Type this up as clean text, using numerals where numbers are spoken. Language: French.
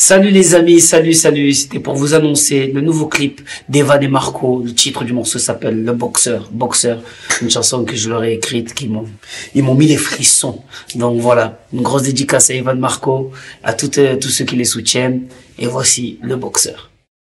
Salut les amis, salut, c'était pour vous annoncer le nouveau clip d'Evan et Marco. Le titre du morceau s'appelle Le Boxeur, une chanson que je leur ai écrite, ils m'ont mis les frissons. Donc voilà, une grosse dédicace à Evan Marco, à tous ceux qui les soutiennent. Et voici Le Boxeur.